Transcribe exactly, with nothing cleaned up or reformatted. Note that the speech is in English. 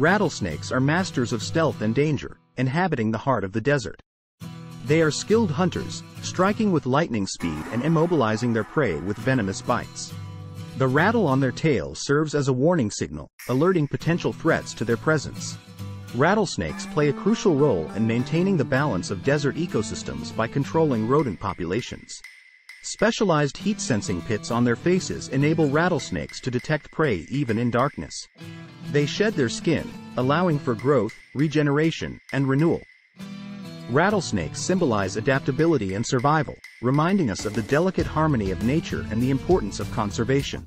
Rattlesnakes are masters of stealth and danger, inhabiting the heart of the desert. They are skilled hunters, striking with lightning speed and immobilizing their prey with venomous bites. The rattle on their tail serves as a warning signal, alerting potential threats to their presence. Rattlesnakes play a crucial role in maintaining the balance of desert ecosystems by controlling rodent populations. Specialized heat-sensing pits on their faces enable rattlesnakes to detect prey even in darkness. They shed their skin, allowing for growth, regeneration, and renewal. Rattlesnakes symbolize adaptability and survival, reminding us of the delicate harmony of nature and the importance of conservation.